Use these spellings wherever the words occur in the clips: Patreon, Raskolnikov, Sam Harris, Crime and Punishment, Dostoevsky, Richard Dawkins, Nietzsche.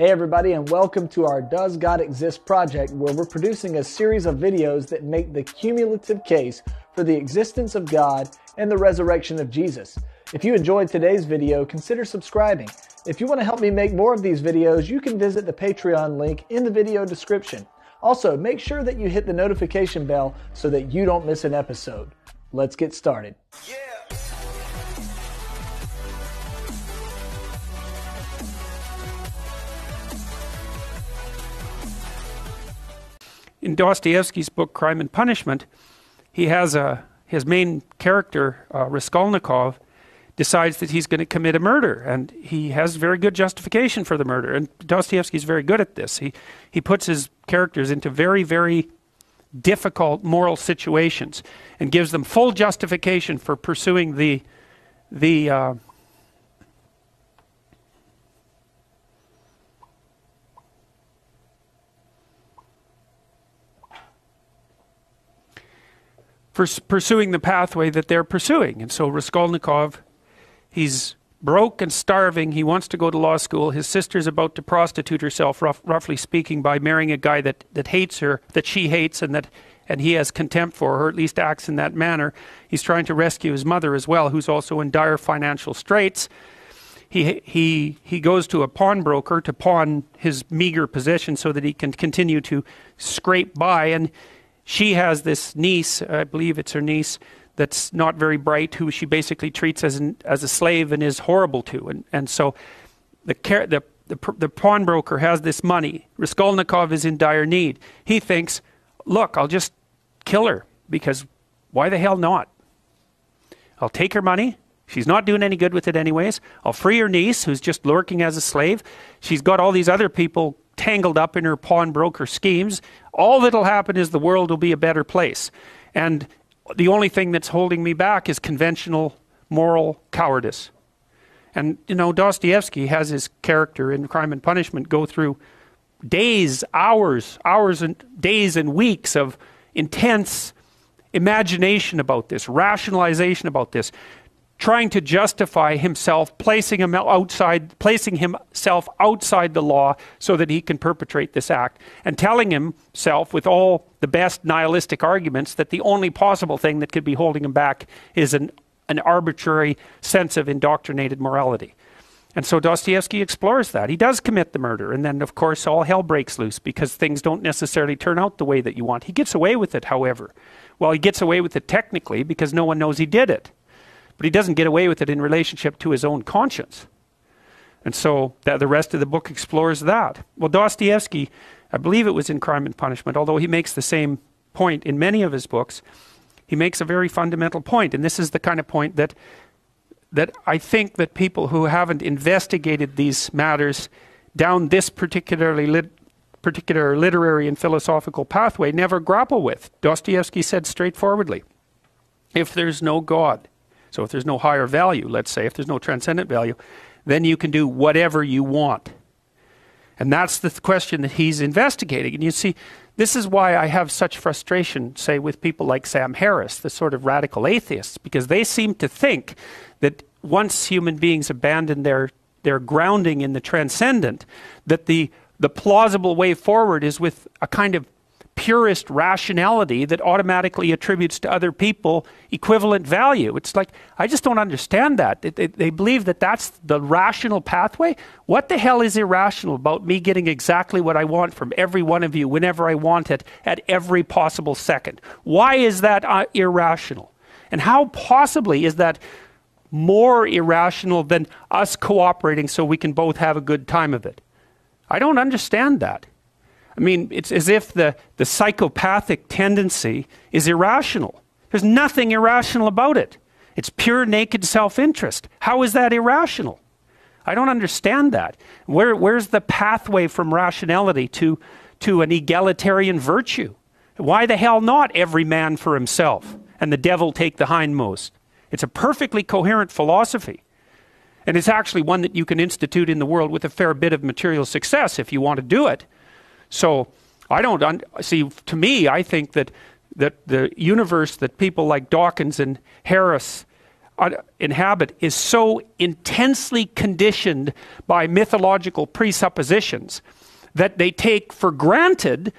Hey everybody, and welcome to our Does God Exist project, where we're producing a series of videos that make the cumulative case for the existence of God and the resurrection of Jesus. If you enjoyed today's video, consider subscribing. If you want to help me make more of these videos, you can visit the Patreon link in the video description. Also, make sure that you hit the notification bell so that you don't miss an episode. Let's get started. Yeah. In Dostoevsky's book, Crime and Punishment, he has his main character, Raskolnikov, decides that he's going to commit a murder, and he has very good justification for the murder, and Dostoevsky's very good at this. He puts his characters into very, very difficult moral situations and gives them full justification for pursuing the pathway that they're pursuing. And so Raskolnikov, he's broke and starving, he wants to go to law school, his sister's about to prostitute herself, roughly speaking, by marrying a guy that hates her, that she hates, and he has contempt for her, or at least acts in that manner. He's trying to rescue his mother as well, who's also in dire financial straits. He goes to a pawnbroker to pawn his meager possession so that he can continue to scrape by, and she has this niece, I believe it's her niece, that's not very bright, who she basically treats as a slave and is horrible to. And so the pawnbroker has this money. Raskolnikov is in dire need. He thinks, look, I'll just kill her, because why the hell not? I'll take her money. She's not doing any good with it anyways. I'll free her niece, who's just lurking as a slave. She's got all these other people tangled up in her pawnbroker schemes. All that'll happen is the world will be a better place, and the only thing that's holding me back is conventional moral cowardice. And you know, Dostoevsky has his character in Crime and Punishment go through days, hours and days and weeks of intense imagination about this, rationalization about this, trying to justify himself, placing himself outside the law so that he can perpetrate this act, and telling himself with all the best nihilistic arguments that the only possible thing that could be holding him back is an arbitrary sense of indoctrinated morality. And so Dostoevsky explores that. He does commit the murder, and then of course all hell breaks loose because things don't necessarily turn out the way that you want. He gets away with it, however. Well, he gets away with it technically because no one knows he did it. But he doesn't get away with it in relationship to his own conscience. And so the rest of the book explores that. Well, Dostoevsky, I believe it was in Crime and Punishment, although he makes the same point in many of his books, he makes a very fundamental point, and this is the kind of point that I think that people who haven't investigated these matters down this particular literary and philosophical pathway never grapple with. Dostoevsky said straightforwardly, if there's no God, so if there's no higher value, let's say, if there's no transcendent value, then you can do whatever you want. And that's the question that he's investigating. And you see, this is why I have such frustration, say, with people like Sam Harris, the sort of radical atheists, because they seem to think that once human beings abandon their grounding in the transcendent, that the plausible way forward is with a kind of purist rationality that automatically attributes to other people equivalent value. It's like, I just don't understand that. They believe that that's the rational pathway. What the hell is irrational about me getting exactly what I want from every one of you whenever I want it at every possible second? Why is that irrational? And how possibly is that more irrational than us cooperating so we can both have a good time of it? I don't understand that. I mean, it's as if the psychopathic tendency is irrational. There's nothing irrational about it. It's pure naked self-interest. How is that irrational? I don't understand that. Where's the pathway from rationality to an egalitarian virtue? Why the hell not every man for himself and the devil take the hindmost? It's a perfectly coherent philosophy. And it's actually one that you can institute in the world with a fair bit of material success if you want to do it. So I don't see. To me, I think that the universe that people like Dawkins and Harris inhabit is so intensely conditioned by mythological presuppositions that they take for granted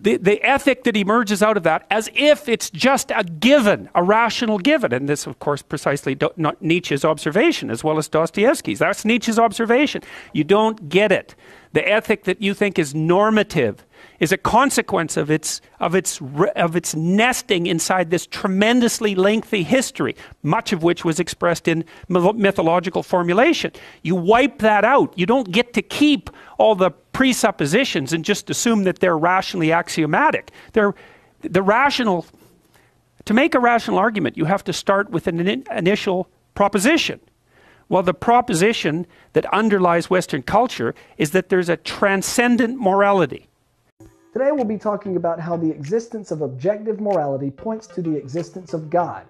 the ethic that emerges out of that as if it's just a given, a rational given. And this, of course, precisely not Nietzsche's observation, as well as Dostoevsky's. That's Nietzsche's observation. You don't get it. The ethic that you think is normative is a consequence of its nesting inside this tremendously lengthy history, much of which was expressed in mythological formulation. You wipe that out. You don't get to keep all the presuppositions and just assume that they're rationally axiomatic. To make a rational argument, you have to start with an initial proposition. Well, the proposition that underlies Western culture is that there's a transcendent morality. Today we'll be talking about how the existence of objective morality points to the existence of God.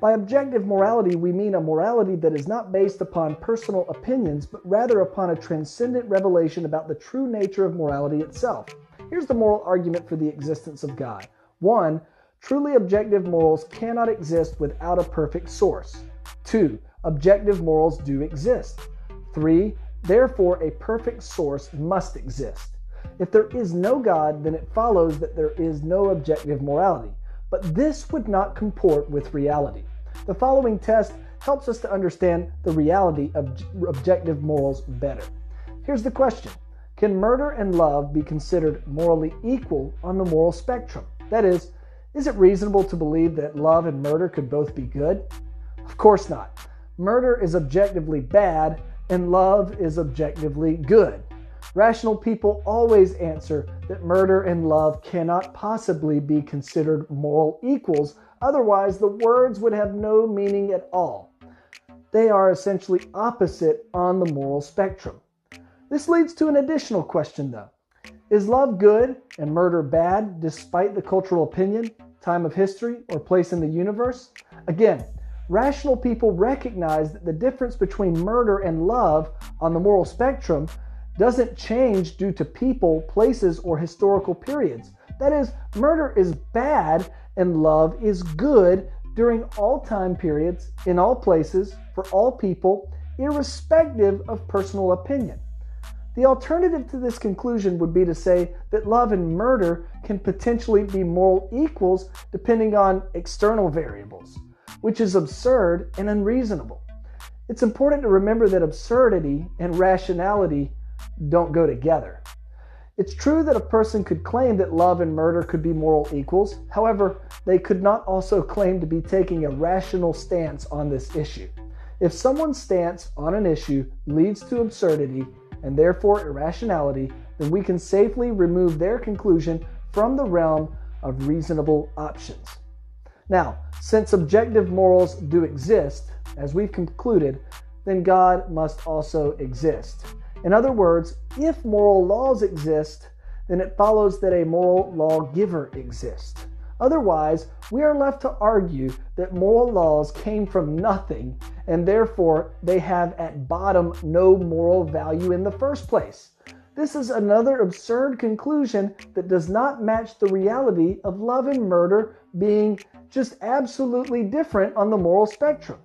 By objective morality, we mean a morality that is not based upon personal opinions, but rather upon a transcendent revelation about the true nature of morality itself. Here's the moral argument for the existence of God. 1. Truly objective morals cannot exist without a perfect source. 2. Objective morals do exist. 3. Therefore, a perfect source must exist. If there is no God, then it follows that there is no objective morality. But this would not comport with reality. The following test helps us to understand the reality of objective morals better. Here's the question. Can murder and love be considered morally equal on the moral spectrum? That is it reasonable to believe that love and murder could both be good? Of course not. Murder is objectively bad, and love is objectively good. Rational people always answer that murder and love cannot possibly be considered moral equals, otherwise the words would have no meaning at all. They are essentially opposite on the moral spectrum. This leads to an additional question though. Is love good and murder bad despite the cultural opinion, time of history, or place in the universe? Again, rational people recognize that the difference between murder and love on the moral spectrum doesn't change due to people, places, or historical periods. That is, murder is bad and love is good during all time periods, in all places, for all people, irrespective of personal opinion. The alternative to this conclusion would be to say that love and murder can potentially be moral equals depending on external variables, which is absurd and unreasonable. It's important to remember that absurdity and rationality don't go together. It's true that a person could claim that love and murder could be moral equals. However, they could not also claim to be taking a rational stance on this issue. If someone's stance on an issue leads to absurdity and therefore irrationality, then we can safely remove their conclusion from the realm of reasonable options. Now, since objective morals do exist, as we've concluded, then God must also exist. In other words, if moral laws exist, then it follows that a moral lawgiver exists. Otherwise, we are left to argue that moral laws came from nothing, and therefore they have at bottom no moral value in the first place. This is another absurd conclusion that does not match the reality of love and murder being just absolutely different on the moral spectrum.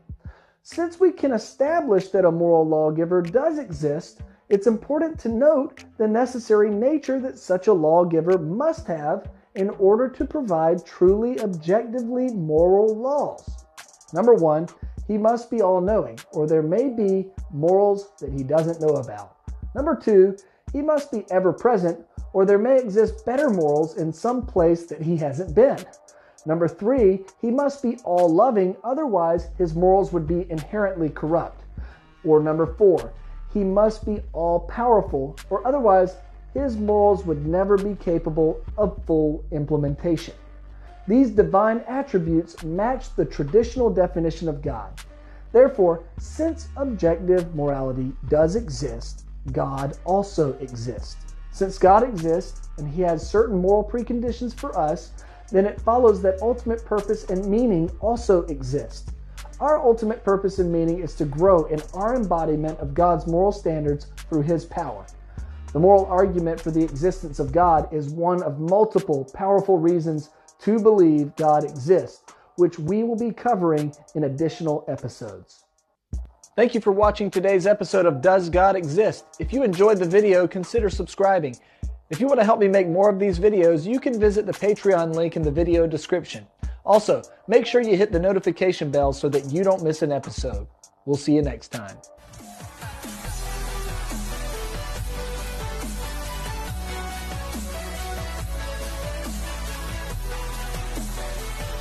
Since we can establish that a moral lawgiver does exist, it's important to note the necessary nature that such a lawgiver must have in order to provide truly objectively moral laws. Number 1, he must be all-knowing, or there may be morals that he doesn't know about. Number 2, he must be ever-present, or there may exist better morals in some place that he hasn't been. Number 3, he must be all-loving, otherwise his morals would be inherently corrupt. Or number 4, he must be all-powerful, or otherwise his morals would never be capable of full implementation. These divine attributes match the traditional definition of God. Therefore, since objective morality does exist, God also exists. Since God exists, and he has certain moral preconditions for us, then it follows that ultimate purpose and meaning also exist. Our ultimate purpose and meaning is to grow in our embodiment of God's moral standards through His power. The moral argument for the existence of God is one of multiple powerful reasons to believe God exists, which we will be covering in additional episodes. Thank you for watching today's episode of Does God Exist? If you enjoyed the video, consider subscribing. If you want to help me make more of these videos, you can visit the Patreon link in the video description. Also, make sure you hit the notification bell so that you don't miss an episode. We'll see you next time.